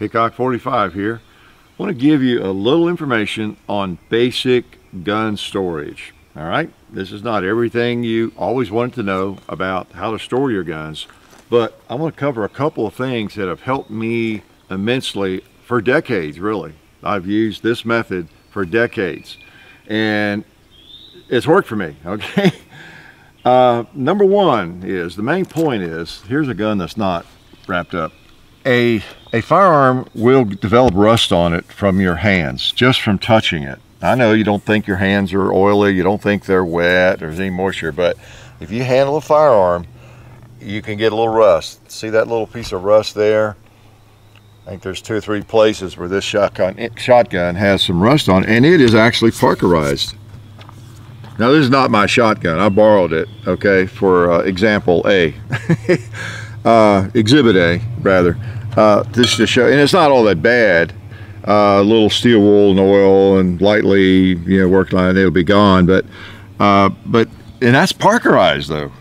Hickok45 here. I want to give you a little information on basic gun storage. All right, this is not everything you always wanted to know about how to store your guns, but I want to cover a couple of things that have helped me immensely for decades. Really, I've used this method for decades and it's worked for me. Okay. Number one is, the main point is, here's a gun that's not wrapped up. A firearm will develop rust on it from your hands, just from touching it. I know you don't think your hands are oily, you don't think they're wet, there's any moisture, but if you handle a firearm, you can get a little rust. See that little piece of rust there? I think there's two or three places where this shotgun has some rust on it, and it is actually parkerized. Now, this is not my shotgun. I borrowed it, okay, for example A. Exhibit A, rather. Just to show, and it's not all that bad. A little steel wool and oil and lightly, you know, worked on it, it'll be gone. And that's parkerized though.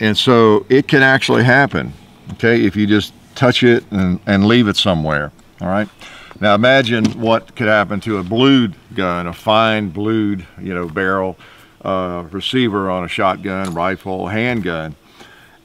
And so it can actually happen, okay, if you just touch it and leave it somewhere, all right? Now imagine what could happen to a blued gun, a fine blued, you know, barrel receiver on a shotgun, rifle, handgun.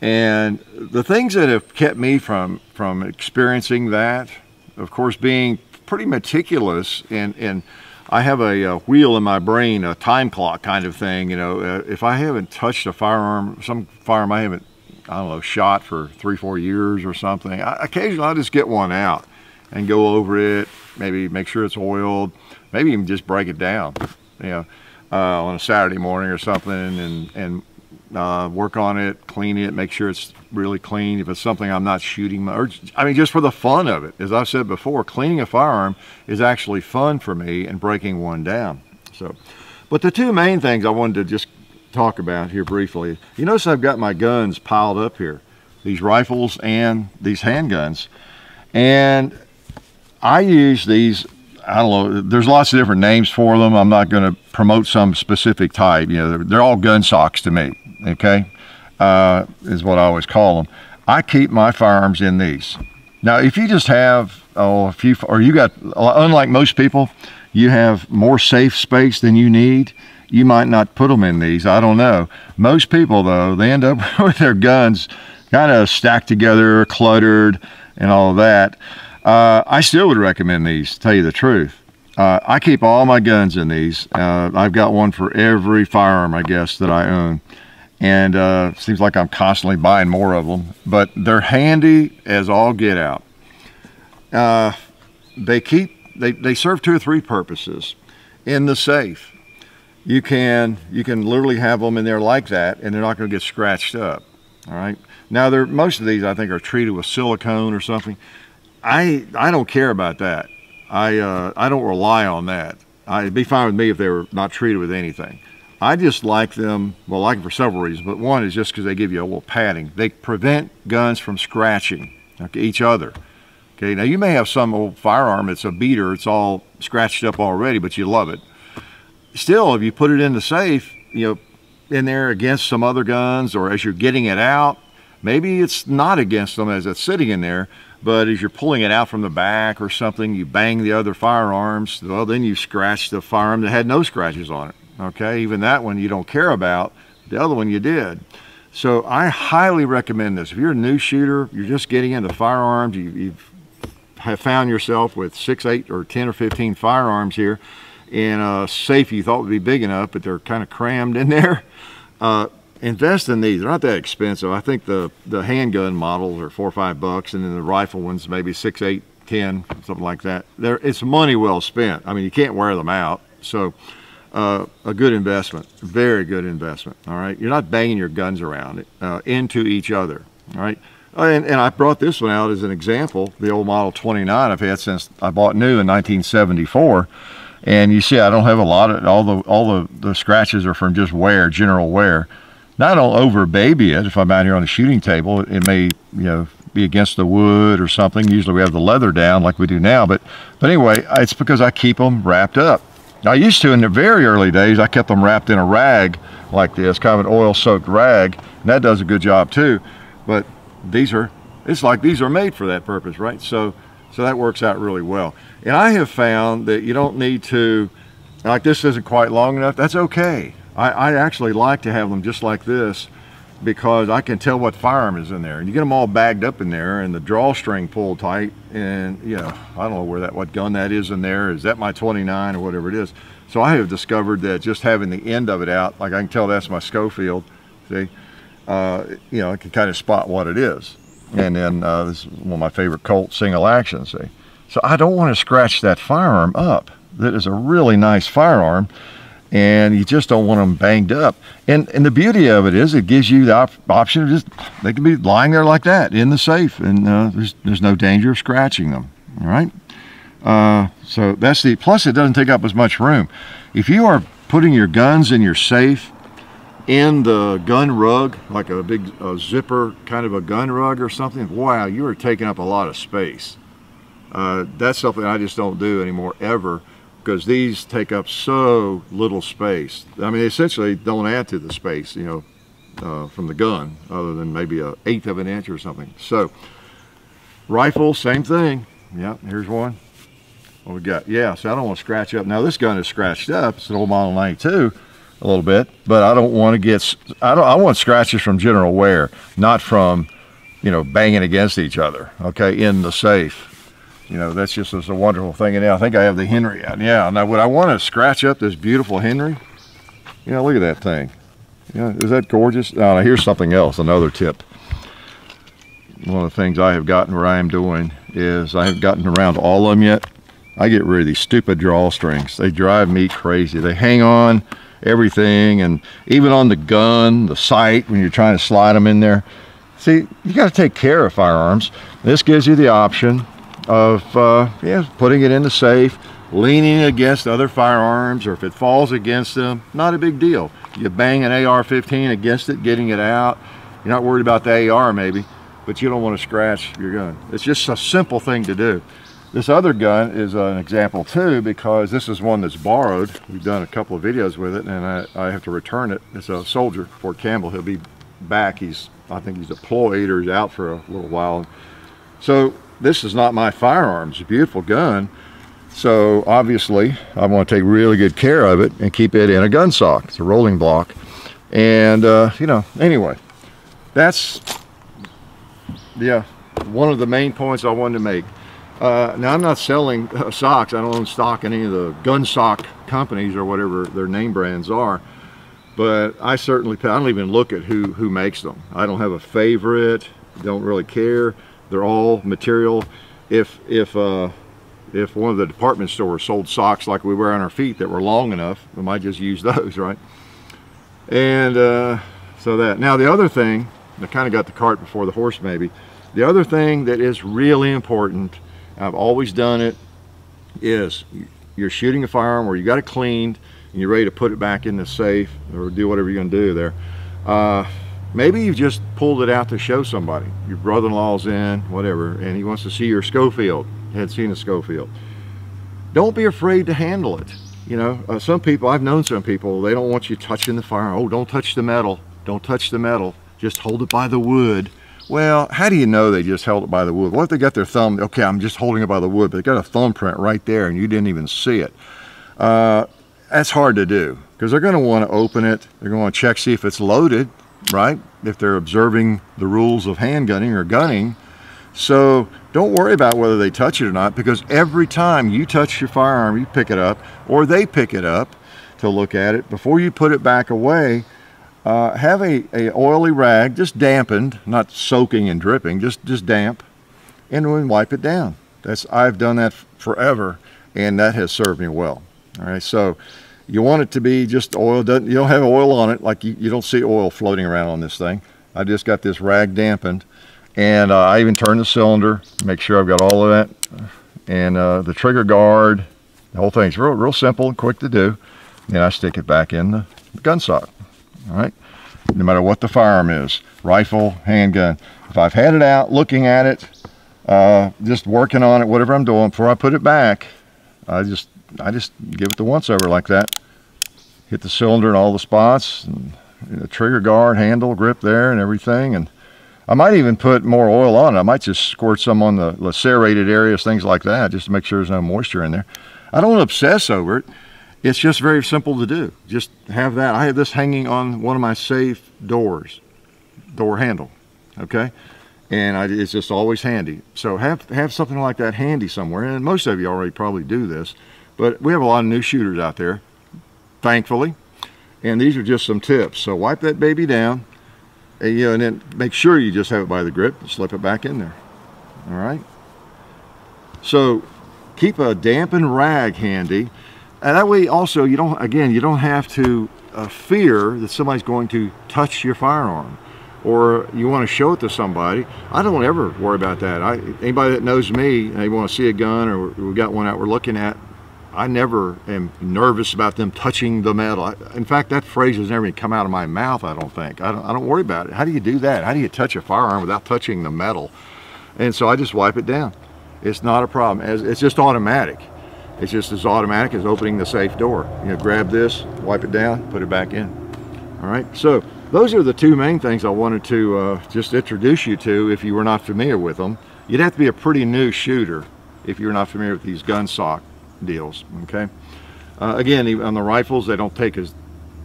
And the things that have kept me from experiencing that, of course, being pretty meticulous, and I have a wheel in my brain, a time clock kind of thing, you know. If I haven't touched a firearm, some firearm I haven't, I don't know, shot for 3-4 years or something, occasionally I'll just get one out and go over it, maybe make sure it's oiled, maybe even just break it down, you know, on a Saturday morning or something, and work on it, clean it, make sure it's really clean. If it's something I'm not shooting, just for the fun of it. As I've said before, cleaning a firearm is actually fun for me, and breaking one down. So, but the two main things I wanted to just talk about here briefly. You notice I've got my guns piled up here, these rifles and these handguns, and I use these, I don't know, there's lots of different names for them. I'm not going to promote some specific type. You know, they're all gun socks to me, okay? Is what I always call them. I keep my firearms in these. Now, if you just have a few, or you got, unlike most people, you have more safe space than you need, you might not put them in these. I don't know. Most people, though, they end up with their guns kind of stacked together, cluttered, and all of that. I still would recommend these, to tell you the truth. I keep all my guns in these. I've got one for every firearm, I guess, that I own. And seems like I'm constantly buying more of them, but they're handy as all get out. They serve 2 or 3 purposes. In the safe, you can literally have them in there like that, and they're not going to get scratched up. All right. Now, most of these I think are treated with silicone or something. I don't care about that. I don't rely on that. It'd be fine with me if they were not treated with anything. I just like them, well, I like them for several reasons, but one is just because they give you a little padding. They prevent guns from scratching, okay, each other. Okay, now you may have some old firearm that's a beater, it's all scratched up already, but you love it. Still, if you put it in the safe, you know, in there against some other guns, or as you're getting it out, maybe it's not against them as it's sitting in there, but as you're pulling it out from the back or something, you bang the other firearms, well, then you scratch the firearm that had no scratches on it. Okay, even that one you don't care about, the other one you did. So I highly recommend this. If you're a new shooter, you're just getting into firearms, you have found yourself with 6, 8, or 10, or 15 firearms here in a safe you thought would be big enough, but they're kind of crammed in there. Invest in these. They're not that expensive. I think the handgun models are $4 or $5, and then the rifle ones maybe 6, 8, 10, something like that. It's money well spent. I mean, you can't wear them out, so. A good investment, very good investment. All right, you're not banging your guns around into each other. All right, and I brought this one out as an example, the old Model 29 I've had since I bought new in 1974, and you see I don't have a lot of all the scratches are from just wear, general wear. Now I don't over baby it. If I'm out here on the shooting table, it may, you know, be against the wood or something. Usually we have the leather down like we do now, but anyway, it's because I keep them wrapped up. I used to, in the very early days, I kept them wrapped in a rag like this, kind of an oil-soaked rag, and that does a good job too. But these are, it's like these are made for that purpose, right? So So that works out really well. And I have found that you don't need to, like, this isn't quite long enough. That's okay. I actually like to have them just like this, because I can tell what firearm is in there, and you get them all bagged up in there and the drawstring pulled tight, and you know, I don't know where that, what gun that is in there. Is that my 29 or whatever it is? So I have discovered that just having the end of it out, like I can tell that's my Schofield, see, you know, I can kind of spot what it is. And then this is one of my favorite Colt single action, see. So I don't want to scratch that firearm up. That is a really nice firearm, and you just don't want them banged up. And the beauty of it is it gives you the option of just, they can be lying there like that in the safe, and there's no danger of scratching them, all right? So that's the, plus it doesn't take up as much room. If you are putting your guns in your safe in the gun rug, like a big zipper kind of a gun rug or something, wow, you are taking up a lot of space. That's something I just don't do anymore ever, because these take up so little space. I mean, they essentially don't add to the space, you know, from the gun, other than maybe an eighth of an inch or something. So, rifle, same thing. Yep, here's one. What we got? Yeah, so I don't want to scratch up. Now, this gun is scratched up. It's an old Model 92 a little bit, but I don't want to get, I want scratches from general wear, not from, you know, banging against each other, okay, in the safe. You know, that's just a wonderful thing. And now I think I have the Henry out. Yeah, now would I want to scratch up this beautiful Henry? You know, look at that thing. You know, is that gorgeous? Oh, now here's something else, another tip. One of the things I have gotten where I am doing is I haven't gotten around to all of them yet. I get rid of these stupid drawstrings. They drive me crazy. They hang on everything, and even on the gun, the sight, when you're trying to slide them in there. See, you got to take care of firearms. This gives you the option of yeah, putting it in the safe, leaning against other firearms, or if it falls against them, not a big deal. You bang an AR-15 against it, getting it out. You're not worried about the AR maybe, but you don't want to scratch your gun. It's just a simple thing to do. This other gun is an example too, because this is one that's borrowed. We've done a couple of videos with it, and I have to return it. It's a soldier, Fort Campbell. He'll be back. He's, I think he's deployed, or he's out for a little while. So, this is not my firearm. It's a beautiful gun. So obviously I want to take really good care of it and keep it in a gun sock. It's a rolling block. And you know, anyway, that's, yeah, one of the main points I wanted to make. Now I'm not selling socks. I don't own stock in any of the gun sock companies or whatever their name brands are. But I certainly, I don't even look at who makes them. I don't have a favorite, don't really care. They're all material. If one of the department stores sold socks like we wear on our feet that were long enough, we might just use those, right? And so that. Now the other thing, I kind of got the cart before the horse maybe. The other thing that is really important, I've always done it, is you're shooting a firearm or you got it cleaned and you're ready to put it back in the safe or do whatever you're gonna do there. Maybe you've just pulled it out to show somebody. Your brother-in-law's in, whatever, and he wants to see your Schofield. He had seen a Schofield. Don't be afraid to handle it. You know, some people, I've known some people, they don't want you touching the fire. Oh, don't touch the metal. Don't touch the metal. Just hold it by the wood. Well, how do you know they just held it by the wood? What if they got their thumb, okay, I'm just holding it by the wood, but they got a thumbprint right there and you didn't even see it. That's hard to do, because they're going to want to open it. They're going to want to check, see if it's loaded. Right, if they're observing the rules of handgunning or gunning. So don't worry about whether they touch it or not, because every time you touch your firearm, you pick it up, or they pick it up to look at it before you put it back away. Have a oily rag, just dampened, not soaking and dripping, just damp, and then wipe it down. That's, I've done that forever, and that has served me well. All right, so you want it to be just oil. You don't have oil on it. Like you don't see oil floating around on this thing. I just got this rag dampened, and I even turned the cylinder, make sure I've got all of that, and the trigger guard, the whole thing's real simple and quick to do. And I stick it back in the gun sock. All right, no matter what the firearm is, rifle, handgun. If I've had it out, looking at it, just working on it, whatever I'm doing, before I put it back, I just give it the once over like that. Hit the cylinder in all the spots, and the trigger guard, handle, grip there, and everything. And I might even put more oil on it. I might just squirt some on the serrated areas, things like that, just to make sure there's no moisture in there. I don't obsess over it. It's just very simple to do. Just have that. I have this hanging on one of my safe doors, door handle, okay? And it's just always handy. So have something like that handy somewhere. And most of you already probably do this, but we have a lot of new shooters out there, thankfully. And these are just some tips. So wipe that baby down, and, you know, and then make sure you just have it by the grip and slip it back in there, all right? So keep a dampened rag handy. And that way also, you don't, again, you don't have to fear that somebody's going to touch your firearm, or you want to show it to somebody. I don't ever worry about that. Anybody that knows me, they want to see a gun, or we got one out we're looking at, I never am nervous about them touching the metal. In fact, that phrase has never even come out of my mouth, I don't think. I don't worry about it. How do you do that? How do you touch a firearm without touching the metal? And so I just wipe it down. It's not a problem. It's just automatic. It's just as automatic as opening the safe door. You know, grab this, wipe it down, put it back in. All right, so those are the two main things I wanted to just introduce you to if you were not familiar with them. You'd have to be a pretty new shooter if you're not familiar with these gun sock deals, okay? Again, on the rifles, they don't take as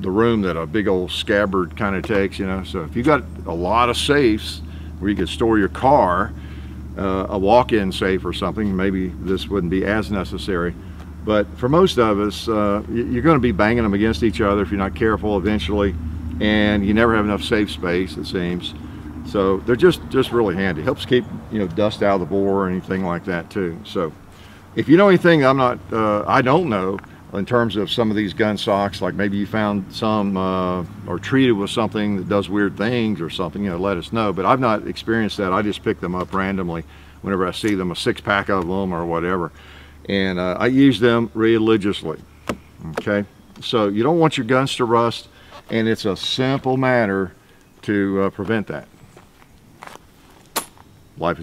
the room that a big old scabbard kind of takes, you know? So if you got a lot of safes where you could store your car, a walk-in safe or something, maybe this wouldn't be as necessary. But for most of us, you're going to be banging them against each other if you're not careful eventually, and you never have enough safe space, it seems. So they're just really handy. Helps keep, you know, dust out of the bore or anything like that too. So if you know anything I don't know in terms of some of these gun socks, like maybe you found some or treated with something that does weird things or something, you know, let us know. But I've not experienced that. I just pick them up randomly whenever I see them, a six-pack of them or whatever. And I use them religiously, okay? So you don't want your guns to rust, and it's a simple matter to prevent that. Life is